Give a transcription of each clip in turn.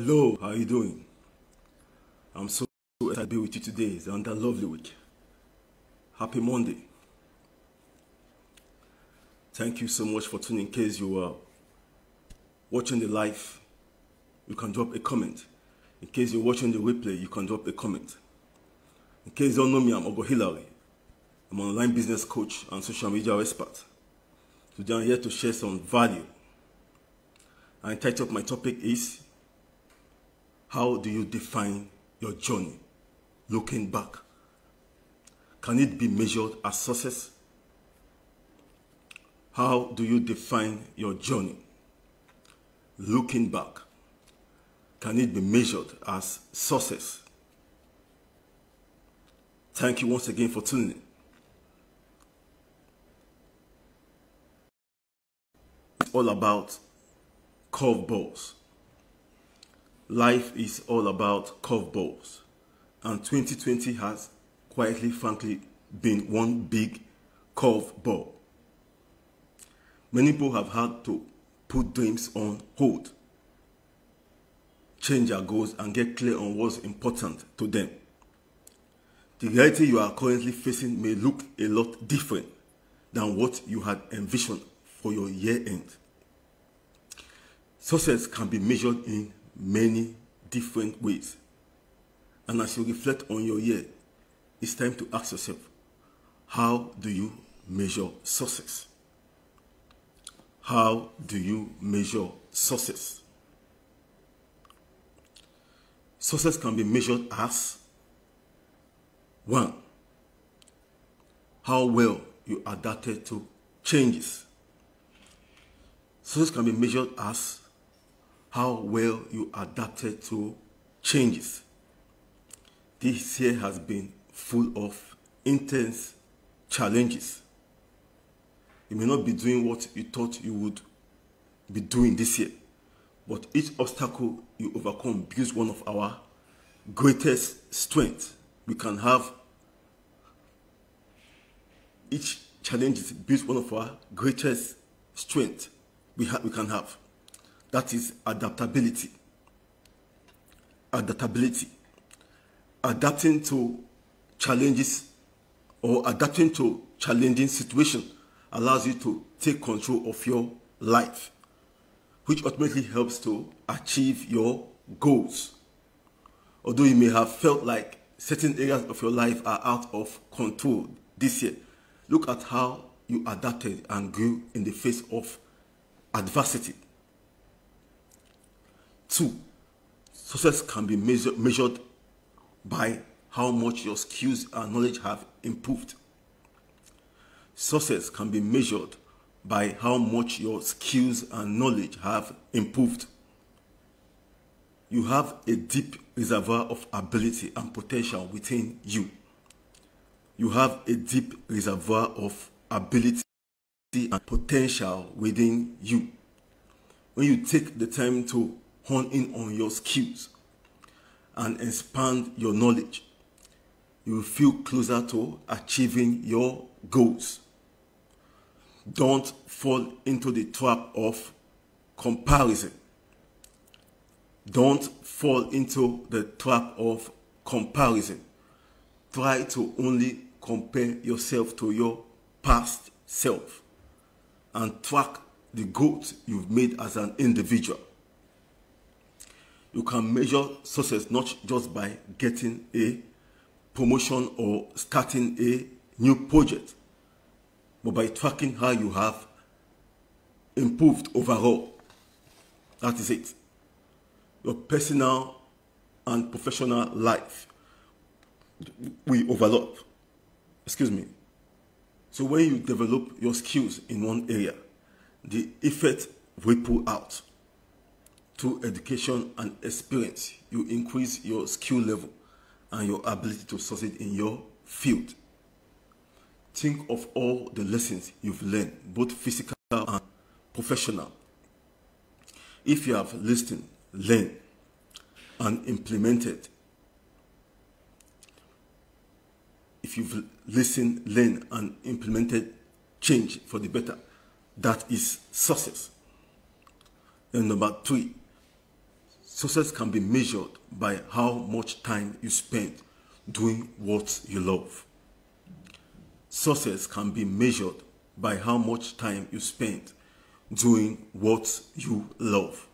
Hello, how are you doing? I'm so excited to be with you today. It's another lovely week. Happy Monday. Thank you so much for tuning. In case you are watching the live, you can drop a comment. In case you're watching the replay, you can drop a comment. In case you don't know me, I'm Ogo Hillary. I'm an online business coach and social media expert. Today I'm here to share some value. I entitled my topic is, how do you define your journey looking back? Can it be measured as success? How do you define your journey looking back? Can it be measured as success? Thank you once again for tuning in. It's all about curveballs. Life is all about curveballs, and 2020 has quietly, frankly, been one big curveball. Many people have had to put dreams on hold, change their goals, and get clear on what's important to them. The reality you are currently facing may look a lot different than what you had envisioned for your year-end. Success can be measured in many different ways, and as you reflect on your year, it's time to ask yourself, how do you measure success? How do you measure success? Success can be measured as 1. How well you adapted to changes. Success can be measured as how well you adapted to changes. This year has been full of intense challenges. You may not be doing what you thought you would be doing this year, but each obstacle you overcome builds one of our greatest strengths. We can have each challenge builds one of our greatest strengths we can have. That is adaptability. Adaptability. Adapting to challenges or adapting to challenging situations allows you to take control of your life, which ultimately helps to achieve your goals. Although you may have felt like certain areas of your life are out of control this year, look at how you adapted and grew in the face of adversity. 2. Success can be measured by how much your skills and knowledge have improved. Success can be measured by how much your skills and knowledge have improved. You have a deep reservoir of ability and potential within you. You have a deep reservoir of ability and potential within you. When you take the time to hone in on your skills and expand your knowledge, you will feel closer to achieving your goals. Don't fall into the trap of comparison. Don't fall into the trap of comparison. Try to only compare yourself to your past self and track the goals you've made as an individual. You can measure success not just by getting a promotion or starting a new project, but by tracking how you have improved overall. That is it. Your personal and professional life will overlap. Excuse me. So when you develop your skills in one area, the effect ripple out. Through education and experience, you increase your skill level and your ability to succeed in your field. Think of all the lessons you've learned, both physical and professional. If you have listened, learned, and implemented, change for the better, that is success. And number 3, Success can be measured by how much time you spend doing what you love. Success can be measured by how much time you spend doing what you love.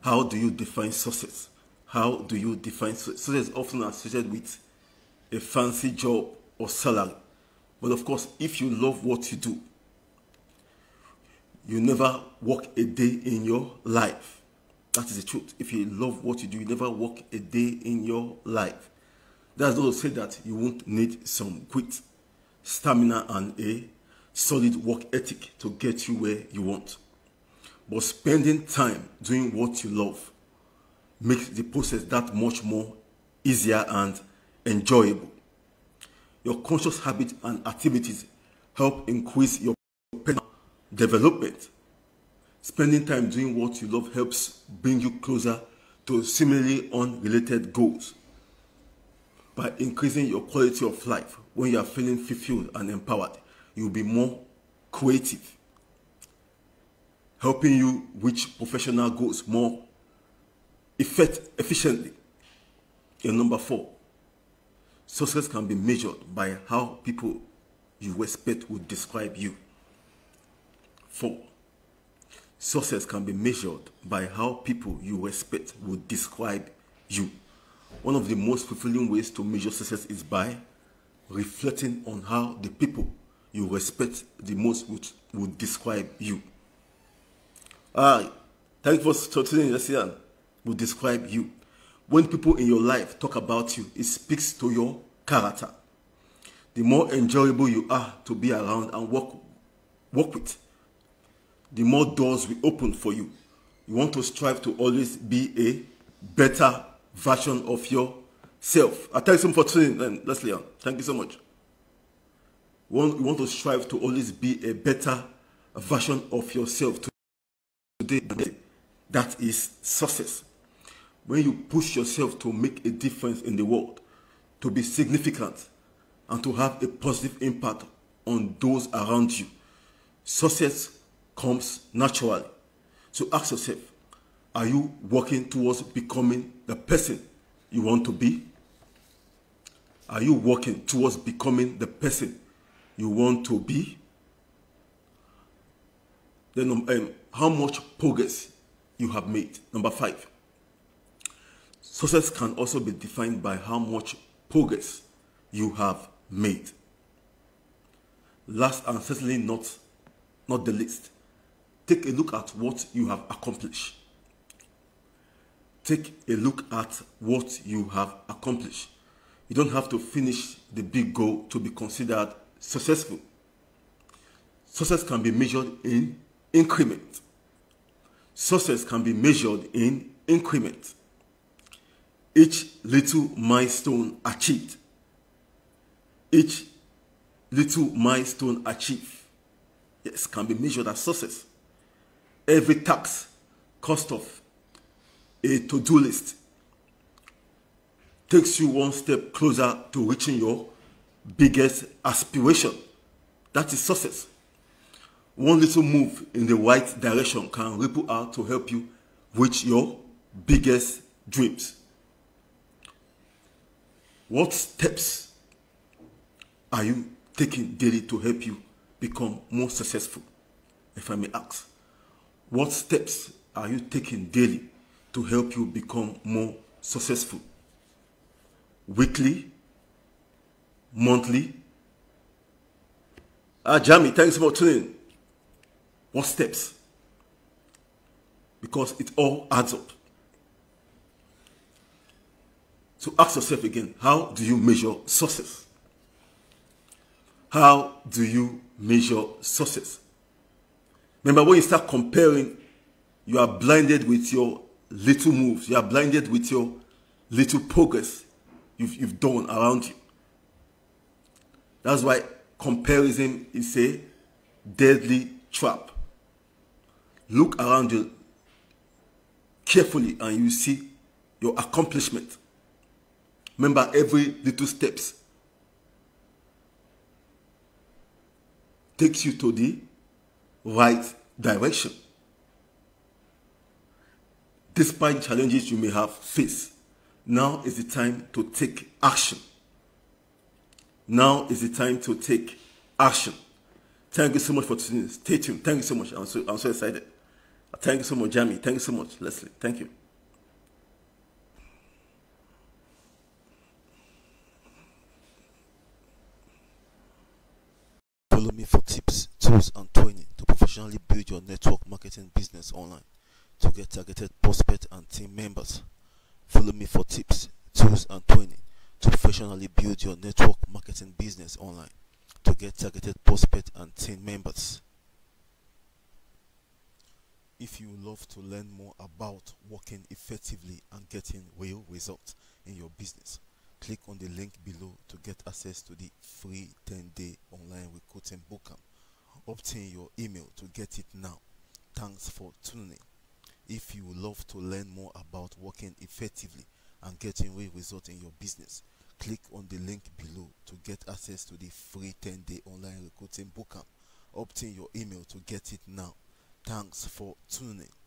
How do you define success? How do you define success? Success is often associated with a fancy job or salary. But of course, if you love what you do, you never work a day in your life. That is the truth. If you love what you do, you never work a day in your life. That's not to say that you won't need some grit, stamina, and a solid work ethic to get you where you want. But spending time doing what you love makes the process that much more easier and enjoyable. Your conscious habits and activities help increase your personal development. Spending time doing what you love helps bring you closer to similarly unrelated goals by increasing your quality of life. When you are feeling fulfilled and empowered, you'll be more creative, helping you reach professional goals more efficiently. And number 4, success can be measured by how people you respect would describe you. 4. Success can be measured by how people you respect would describe you. One of the most fulfilling ways to measure success is by reflecting on how the people you respect the most would describe you. Thank you for tuning in. Would describe you. When people in your life talk about you, it speaks to your character. The more enjoyable you are to be around and work with, the more doors will open for you. You want to strive to always be a better version of yourself. I thank you for tuning in, Leslie. Thank you so much. You want to strive to always be a better version of yourself today. That is success. When you push yourself to make a difference in the world, to be significant, and to have a positive impact on those around you, success comes naturally. So ask yourself, are you working towards becoming the person you want to be? Are you working towards becoming the person you want to be? Then how much progress you have made. Number 5, success can also be defined by how much progress you have made. Last and certainly not the least, take a look at what you have accomplished. Take a look at what you have accomplished. You don't have to finish the big goal to be considered successful. Success can be measured in increment. Success can be measured in increment. Each little milestone achieved. Each little milestone achieved, yes, can be measured as success. Every tax, cost of a to-do list takes you one step closer to reaching your biggest aspiration. That is success. One little move in the right direction can ripple out to help you reach your biggest dreams. What steps are you taking daily to help you become more successful? If I may ask, what steps are you taking daily to help you become more successful? Weekly? Monthly? Jamie, thanks for tuning in. What steps? Because it all adds up. So ask yourself again, how do you measure success? How do you measure success? Remember, when you start comparing, you are blinded with your little moves. You are blinded with your little progress you've done around you. That's why comparison is a deadly trap. Look around you carefully and you see your accomplishment. Remember, every little steps takes you to the right direction. despite challenges you may have faced. Now is the time to take action. Now is the time to take action. Thank you so much for tuning in. Stay tuned. Thank you so much. I'm so excited. Thank you so much, Jamie. Thank you so much, Leslie. Thank you. Follow me for tips, tools, and training to professionally build your network marketing business online to get targeted prospects and team members. Follow me for tips, tools, and training to professionally build your network marketing business online to get targeted prospects and team members. If you love to learn more about working effectively and getting real results in your business, click on the link below to get access to the free 10-day online recruiting bootcamp. Obtain your email to get it now. Thanks for tuning in. If you would love to learn more about working effectively and getting real results in your business, click on the link below to get access to the free 10-day online recruiting bootcamp. Obtain your email to get it now. Thanks for tuning in.